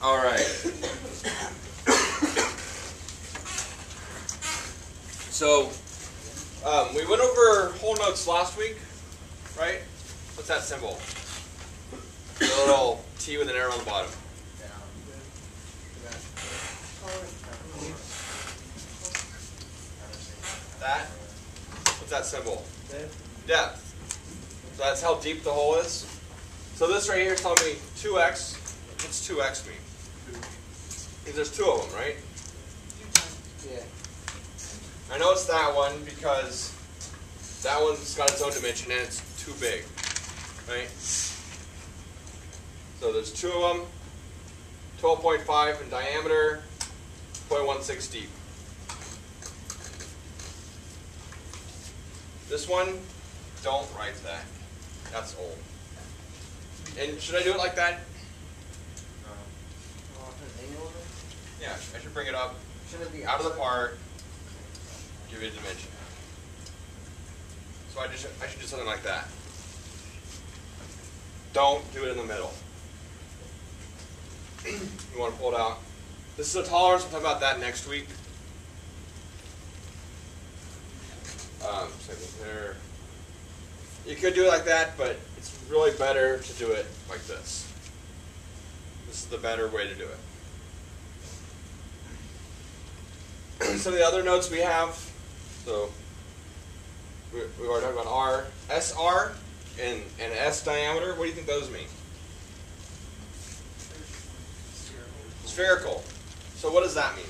All right. So we went over whole notes last week, right? What's that symbol? The little T with an arrow on the bottom. That? What's that symbol? Depth. So that's how deep the hole is. So this right here is telling me 2x. What's 2x mean? Because there's two of them, right? Yeah. I know it's that one because that one's got its own dimension and it's too big, right? So there's two of them, 12.5 in diameter, 0.16 deep. This one, don't write that. That's old. And should I do it like that? Yeah, I should bring it up, out of the part, give it a dimension. So I should do something like that. Don't do it in the middle. You want to pull it out. This is a tolerance. We'll talk about that next week. There. You could do it like that, but it's really better to do it like this. This is the better way to do it. Some of the other notes we have, so we already talked about R, SR, and S diameter. What do you think those mean? Spherical. So what does that mean?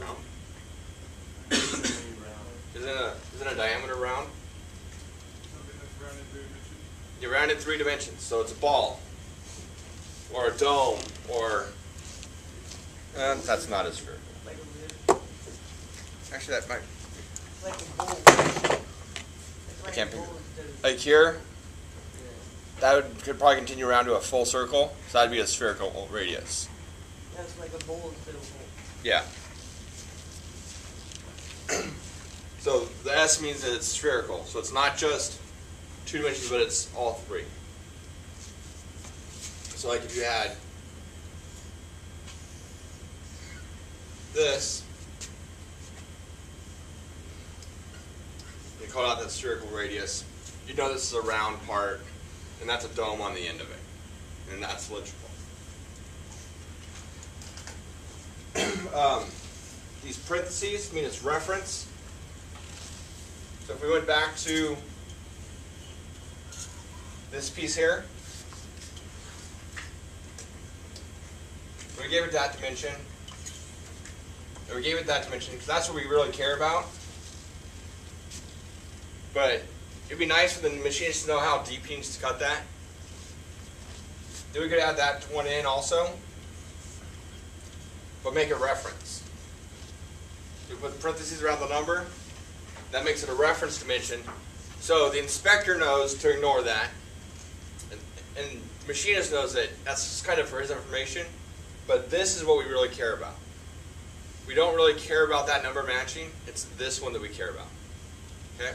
Round. Isn't a diameter round? You're round in 3 dimensions, so it's a ball, or a dome, or that's not as spherical. Actually, that might. I can't think. Like here, that could probably continue around to a full circle, so that'd be a spherical radius. That's like a bowl instead of a hole. Yeah. So the S means that it's spherical. So it's not just 2 dimensions, but it's all 3. So like if you had this, you call out that spherical radius, you know this is a round part, and that's a dome on the end of it. And that's cylindrical. These parentheses mean it's reference. So if we went back to this piece here, we gave it that dimension, and we gave it that dimension because that's what we really care about. But it'd be nice for the machines to know how deep he needs to cut that. Then we could add that one in also, but make a reference. We put parentheses around the number. That makes it a reference dimension. So the inspector knows to ignore that. And the machinist knows that that's just kind of for his information. But this is what we really care about. We don't really care about that number matching. It's this one that we care about. Okay?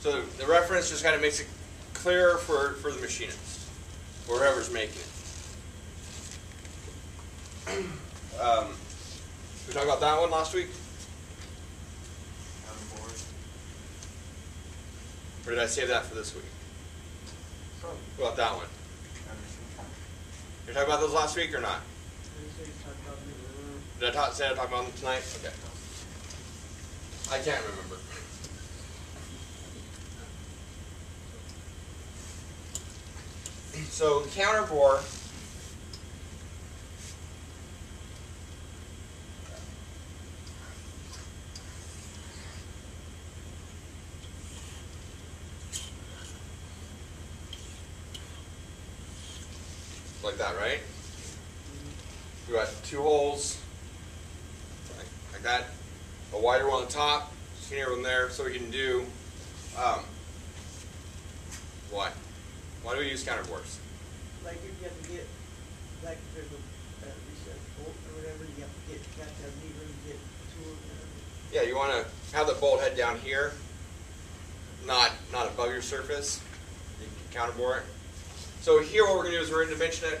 So the reference just kind of makes it clearer for the machinist, or whoever's making it. We talked about that one last week? Or did I save that for this week? What about that one? Did I talk about those last week or not? Did I say I talked about them tonight? Okay. I can't remember. So counterbore. Like that, right? We got 2 holes, like that. A wider one on the top, skinnier one there, so we can do what? Why do we use counterbores? Like if you have to get, like if there's a reset bolt or whatever, you have to get that lever and get a tool or whatever. Yeah, you want to have the bolt head down here, not above your surface. you can counterbore it. So here what we're going to do is we're going to dimension it.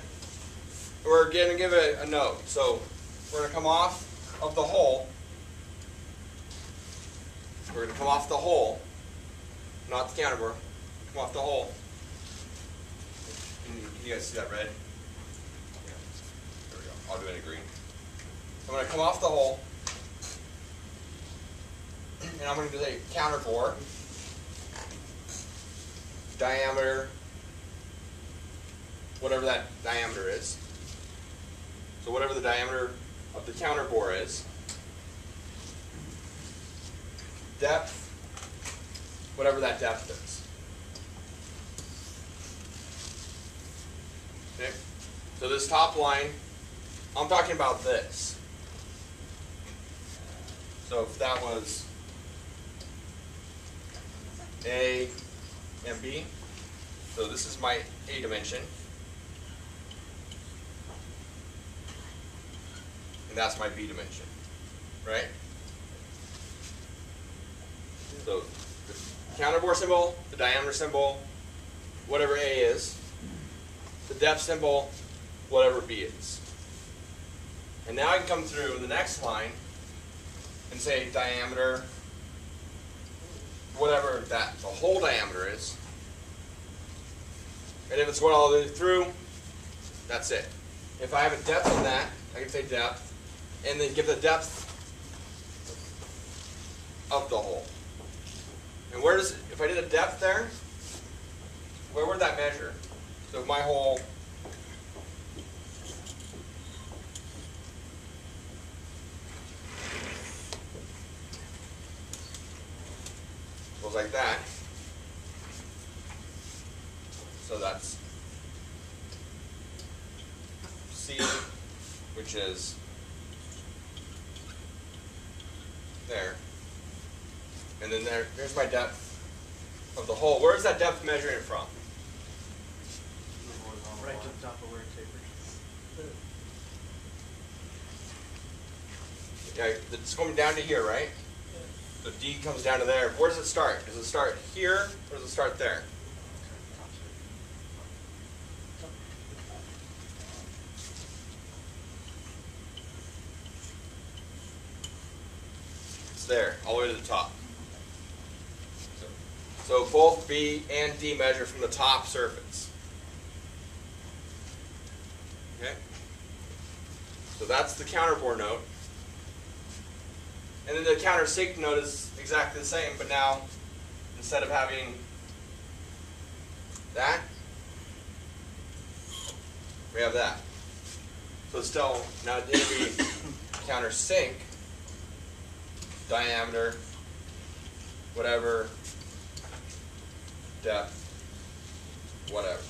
We're going to give it a node. So we're going to come off of the hole. We're going to come off the hole, not the counterbore. Come off the hole. Can you guys see that red? Yeah. There we go. I'll do it in green. I'm going to come off the hole, and I'm going to do the counterbore. Diameter, whatever that diameter is. So whatever the diameter of the counterbore is. Depth, whatever that depth is. Okay. So this top line, I'm talking about this. So if that was A and B, so this is my A dimension, and that's my B dimension, right? So the counterbore symbol, the diameter symbol, whatever A is, the depth symbol, whatever B is. And now I can come through the next line and say diameter, whatever that the whole diameter is. And if it's what I'll do through, that's it. If I have a depth on that, I can say depth, and then give the depth of the hole. And where does, if I did a depth there, where would that measure? So my hole, goes like that. So that's C, which is there. And then there's my depth of the hole. Where is that depth measuring it from? Right to the top of where it tapers. Yeah, it's going down to here, right? Yeah. So D comes down to there. Where does it start? Does it start here or does it start there? It's there, all the way to the top. So both B and D measure from the top surface. Okay? So that's the counterbore node. And then the countersink node is exactly the same, but now instead of having that, we have that. So still, now it'll be countersink, diameter, whatever, depth, whatever.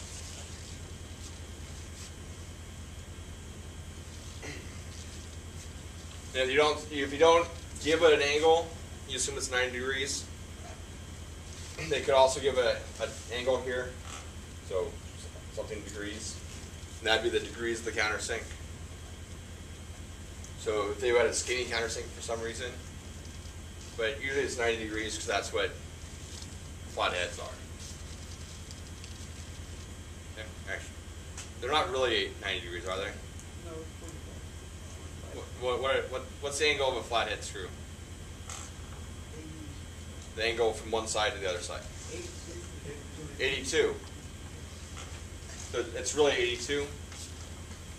And if you don't give it an angle, you assume it's 90 degrees. They could also give it an angle here, so something degrees, and that'd be the degrees of the countersink. So if they had a skinny countersink for some reason, but usually it's 90 degrees because that's what flatheads are. Actually, they're not really 90 degrees, are they? No. What's the angle of a flathead screw? The angle from one side to the other side. 82. So it's really 82.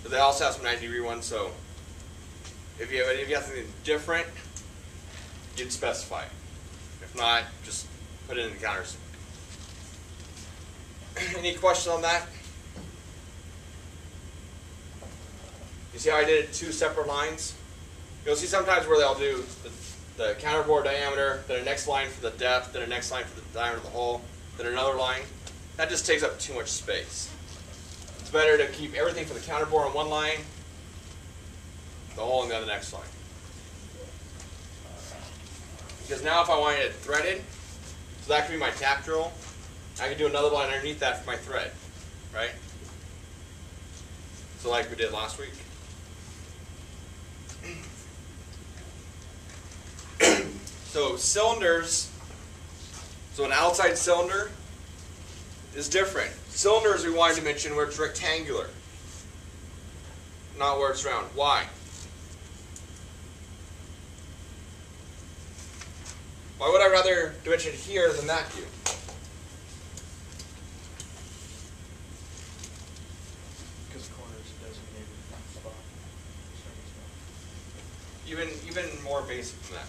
But they also have some 90-degree ones. So if you have something different, you'd specify it. If not, just put it in the countersink. Any questions on that? You see how I did it two separate lines? You'll see sometimes where they'll do the counterbore diameter, then a next line for the depth, then a next line for the diameter of the hole, then another line. That just takes up too much space. It's better to keep everything for the counterbore on one line, the hole on the other next line. Because now if I wanted it threaded, so that could be my tap drill, I can do another line underneath that for my thread, right? So like we did last week. So cylinders, so an outside cylinder is different. Cylinders, we wanted to mention, where it's rectangular, not where it's round. Why? Why would I rather dimension here than that cube? Because corners designate a spot. Even more basic than that.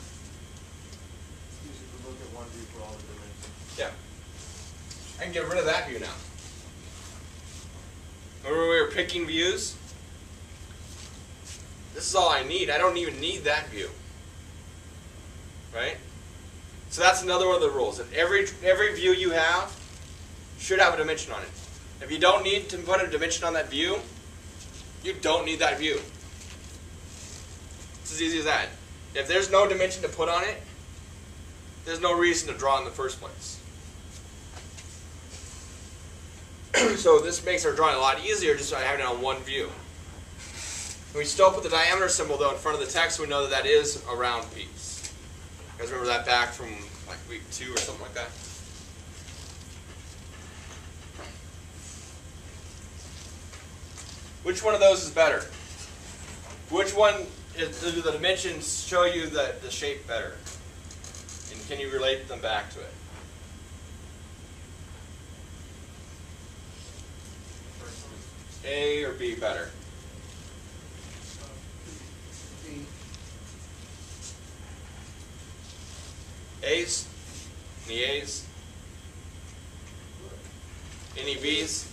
Usually we look at one view for all the dimensions. Yeah. I can get rid of that view now. Remember we were picking views? This is all I need. I don't even need that view. Right? So that's another one of the rules. That every view you have should have a dimension on it. If you don't need to put a dimension on that view, you don't need that view. It's as easy as that. If there's no dimension to put on it, there's no reason to draw in the first place. So this makes our drawing a lot easier just by having it on one view. And we still put the diameter symbol though in front of the text, so we know that that is a round piece. You guys remember that back from like week 2 or something like that? Which one of those is better? Which one do the dimensions show you the shape better? And can you relate them back to it? A or B better? A's? Any A's? Any B's?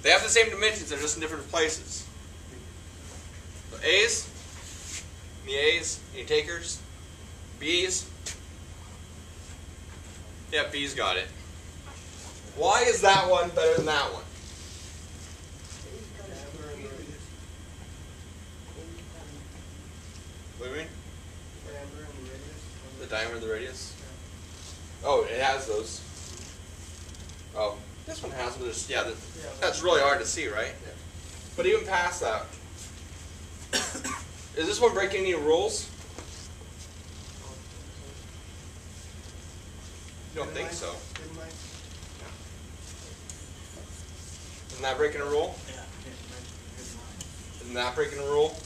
They have the same dimensions, they're just in different places. So A's? Any A's? Any takers? B's? Yeah, B's got it. Why is that one better than that one? What do you mean? The diameter and the radius? Oh, it has those. Oh, this one has them. Yeah, that's really hard to see, right? Yeah. But even past that, is this one breaking any rules? You don't think so. Isn't that breaking a rule? Yeah. Isn't that breaking a rule?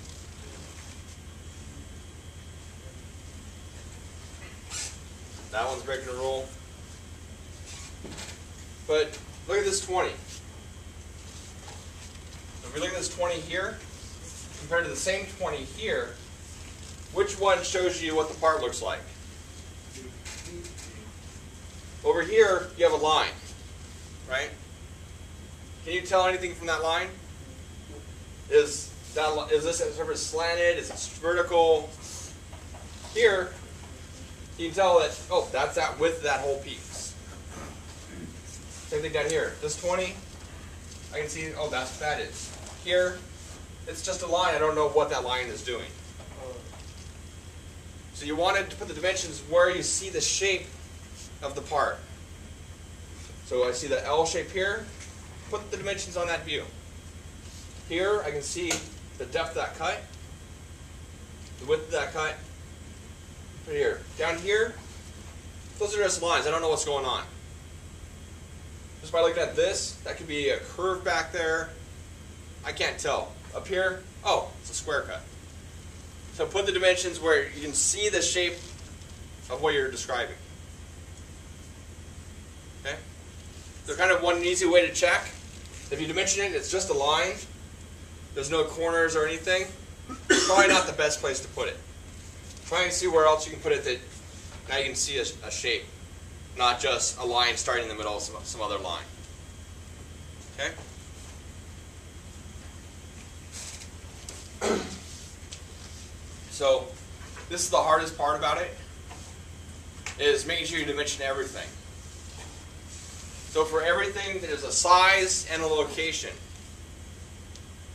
That one's breaking a rule. But look at this 20. If we look at this 20 here, compared to the same 20 here, which one shows you what the part looks like? Over here, you have a line, right? Can you tell anything from that line? Is this surface slanted? Is it vertical? Here, you can tell that, oh, that's that width of that whole piece. Same thing down here. This 20, I can see, oh, that's what that is. Here, it's just a line. I don't know what that line is doing. So you wanted to put the dimensions where you see the shape of the part. So I see the L shape here. Put the dimensions on that view. Here, I can see the depth of that cut, the width of that cut. Right here. Down here, those are just lines. I don't know what's going on. Just by looking at this, that could be a curve back there. I can't tell. Up here, oh, it's a square cut. So put the dimensions where you can see the shape of what you're describing. Okay? They're kind of one easy way to check. If you dimension it, it's just a line. There's no corners or anything. Probably not the best place to put it. Try and see where else you can put it that now you can see a shape, not just a line starting in the middle of some other line. Okay? So this is the hardest part about it, is making sure you dimension everything. So for everything, there's a size and a location.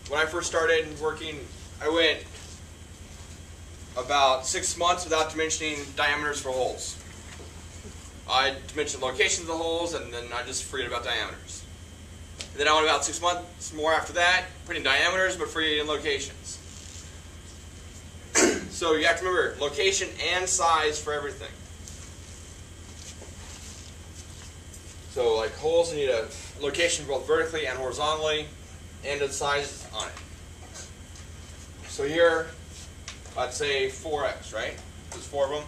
When I first started working, I went about 6 months without dimensioning diameters for holes. I dimensioned locations of the holes, and then I just forget about diameters. And then I went about 6 months more after that, putting diameters, but forgetting locations. So you have to remember location and size for everything. So like holes, you need a location both vertically and horizontally, and the size on it. So here, I'd say 4x, right? There's four of them.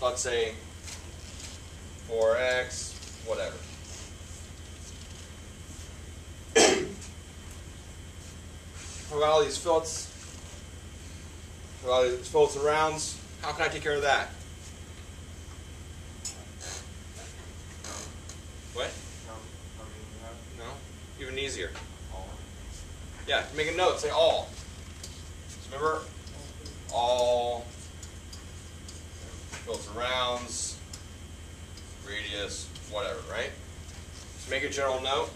So I'd say 4x, whatever. I've got all these fillets. I've got all these fillets and rounds. How can I take care of that? What? No? Even easier. Yeah, make a note, say all. So remember, all fills and rounds, radius, whatever, right? So make a general note.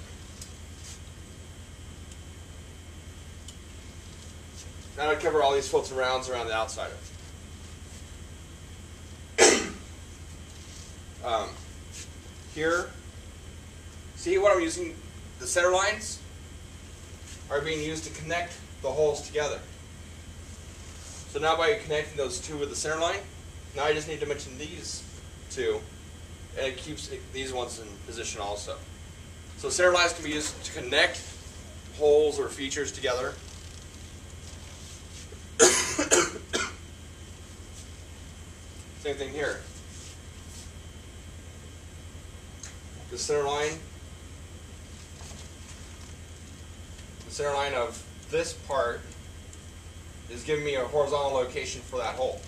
Now I cover all these fills and rounds around the outside of it. Here, see what I'm using? The center lines are being used to connect the holes together. So now by connecting those two with the center line, now I just need to mention these two, and it keeps these ones in position also. So center lines can be used to connect holes or features together. Same thing here. The center line of this part is giving me a horizontal location for that hole.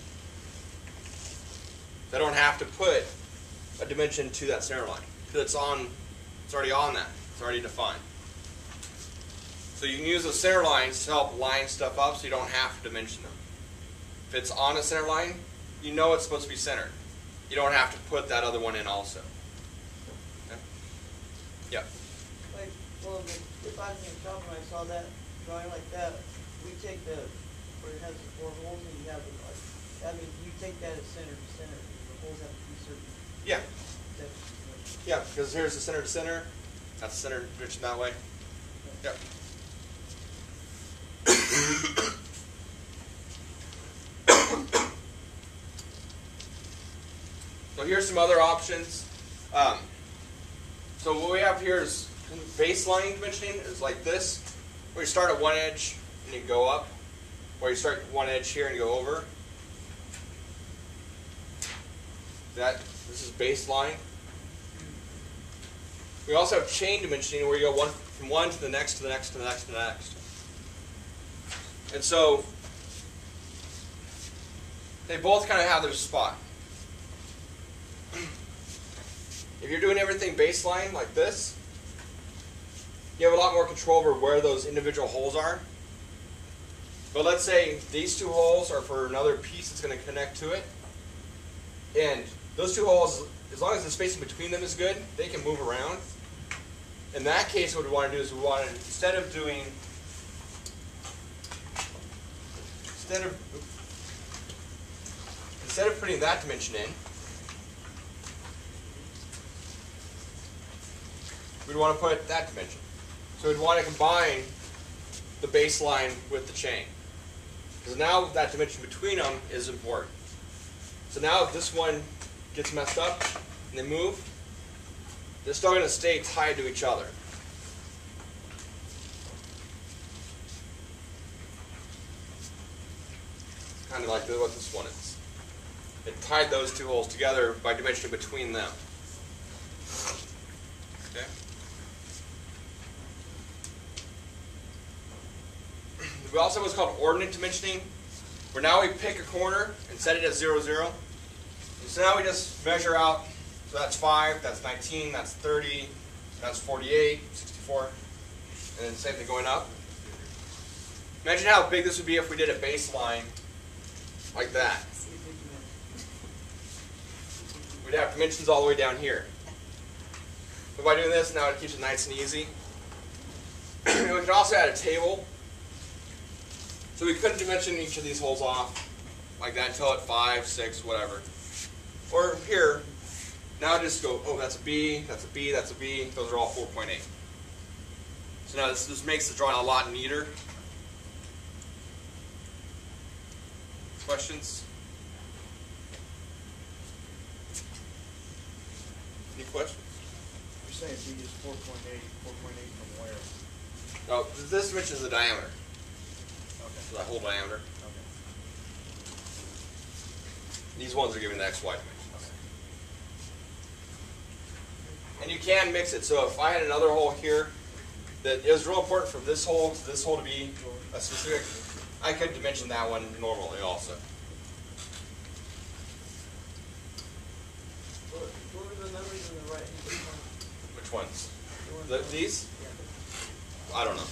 So I don't have to put a dimension to that center line because it's already on that. It's already defined. So you can use the center lines to help line stuff up so you don't have to dimension them. If it's on a center line, you know it's supposed to be centered. You don't have to put that other one in also. Okay? Yeah. Like, well, if I was in the shop and I saw that drawing like that, we take the, where it has the four holes and you have the, like, that means you take that as center to center. The holes have to be certain. Yeah. Yeah, because here's the center to center. That's the center direction that way. Yeah. So here's some other options. So what we have here is baseline dimensioning is like this, where you start at one edge and you go up, or you start at one edge here and you go over. This is baseline. We also have chain dimensioning, where you go from one to the next to the next to the next to the next. And so they both kind of have their spot. If you're doing everything baseline like this, you have a lot more control over where those individual holes are. But let's say these two holes are for another piece that's going to connect to it. And those two holes, as long as the spacing between them is good, they can move around. In that case, what we want to do is we want to, instead of putting that dimension in, we'd want to put that dimension. So we'd want to combine the baseline with the chain. Because now that dimension between them is important. So now if this one gets messed up and they move, they're still going to stay tied to each other. It's kind of like what this one is. It tied those two holes together by dimension between them. Okay. We also have what's called ordinate dimensioning, where now we pick a corner and set it at 0, 0. And so now we just measure out, so that's 5, that's 19, that's 30, that's 48, 64, and then the same thing going up. Imagine how big this would be if we did a baseline like that. We'd have dimensions all the way down here. But by doing this, now it keeps it nice and easy. And we can also add a table. So we could dimension each of these holes off like that until at 5, 6, whatever. Or here, now just go, oh, that's a B, that's a B, that's a B. Those are all 4.8. So now this makes the drawing a lot neater. Questions? Any questions? You're saying if you use 4.8, 4.8 from where? Oh, this much is the diameter. Okay. So that whole diameter. Okay. These ones are giving the XY dimensions. Okay. And you can mix it. So if I had another hole here, that it was real important for this hole to be a specific. I could dimension that one normally also. What are the numbers on the right? Which ones? These? Yeah. I don't know.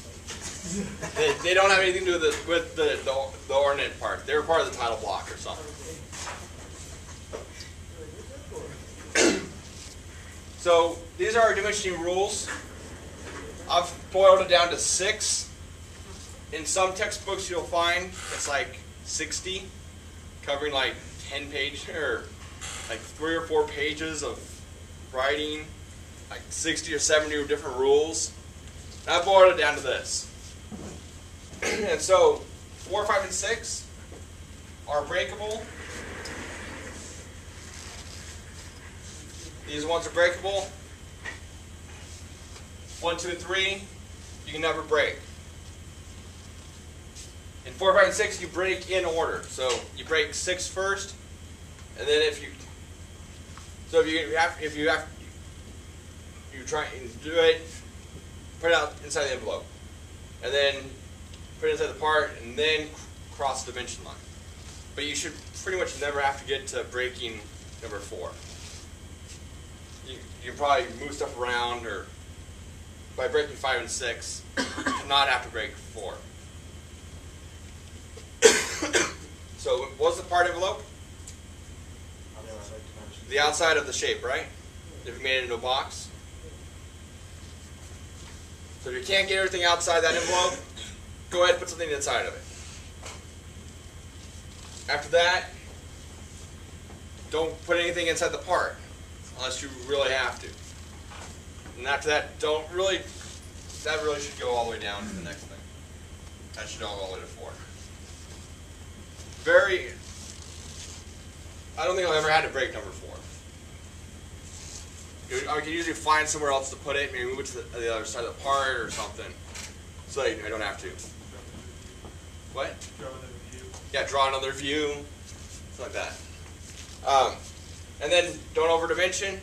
They don't have anything to do with the ornate part. They were part of the title block or something. So these are our dimensioning rules. I've boiled it down to 6. In some textbooks you'll find it's like 60, covering like 10 pages, or like 3 or 4 pages of writing, like 60 or 70 different rules. And I boiled it down to this. And so 4, 5, and 6 are breakable. These ones are breakable. 1, 2, and 3, you can never break. In 4, 5, and 6, you break in order. So you break 6 first, and then if you try and do it, put it out inside the envelope, and then put it inside the part, and then cross the dimension line. But you should pretty much never have to get to breaking number 4. You probably move stuff around, or by breaking 5 and 6, not have to break 4. So what's the part envelope? The outside of the shape, right? If you made it into a box. So if you can't get everything outside that envelope, go ahead and put something inside of it. After that, don't put anything inside the part, unless you really have to. And after that, that really should go all the way down to the next thing. That should all go all the way to 4. I don't think I've ever had to break number 4. I can usually find somewhere else to put it, maybe move it to the other side of the part or something, so I don't have to. What? Draw another view. Yeah, draw another view, something like that. And then don't over-dimension.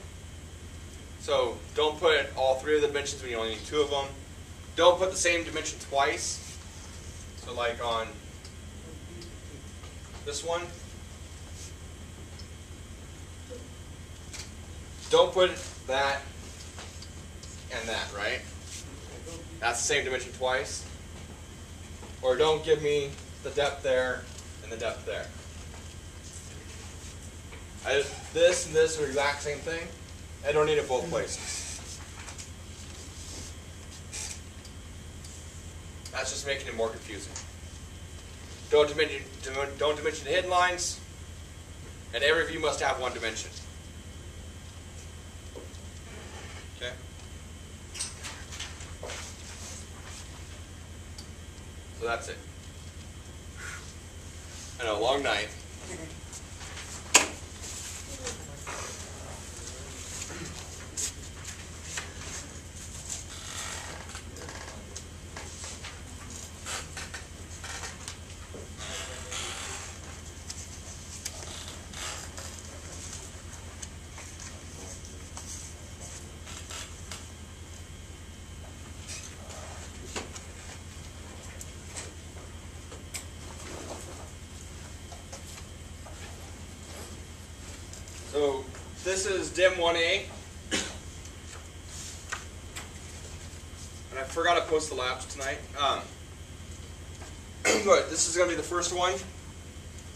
So don't put all 3 of the dimensions when you only need 2 of them. Don't put the same dimension twice. So like on this one, don't put that and that, right? That's the same dimension twice. Or don't give me the depth there and the depth there. This and this are the exact same thing. I don't need it both places. That's just making it more confusing. Don't dimension the hidden lines, and every view must have 1 dimension. Okay. So that's it. I know, long night. So this is Dim 1A, and I forgot to post the labs tonight, but this is going to be the first one,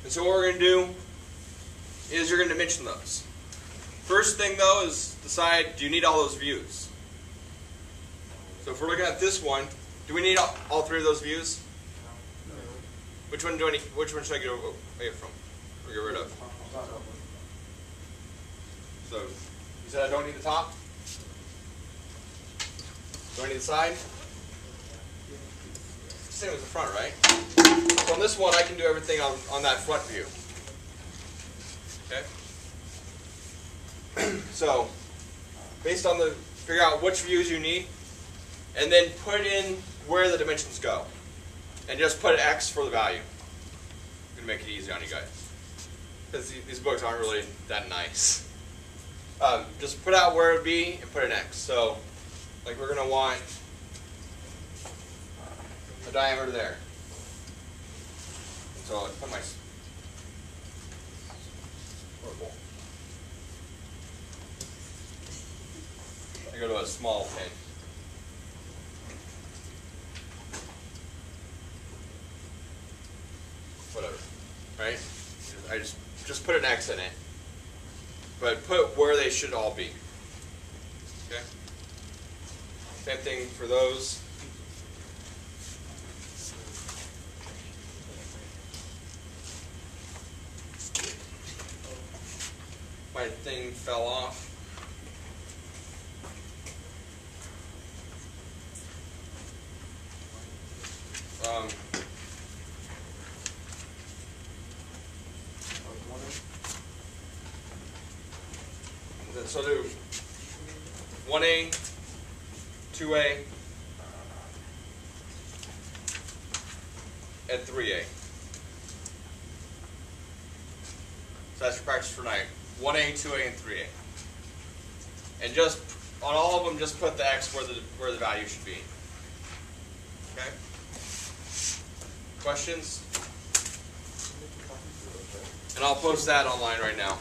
and so what we're going to do is you're going to dimension those. First thing though is decide, do you need all those views? So if we're looking at this one, do we need all 3 of those views? No. Which one should I get away from, or get rid of? So you said I don't need the top? Don't need the side? Same as the front, right? So on this one, I can do everything on that front view. Okay? So, based on the, figure out which views you need, and then put in where the dimensions go. And just put an X for the value. I'm going to make it easy on you guys, because these books aren't really that nice. Just put out where it would be and put an X. So, like, we're going to want a diameter there. So I put my purple. I go to a small pin. Whatever, right? I just put an X in it, but put where they should all be. Okay. Same thing for those. My thing fell off. So I'll do 1A, 2A, and 3A. So that's your practice for tonight. 1A, 2A, and 3A. And just on all of them, just put the X where the value should be. Okay? Questions? And I'll post that online right now.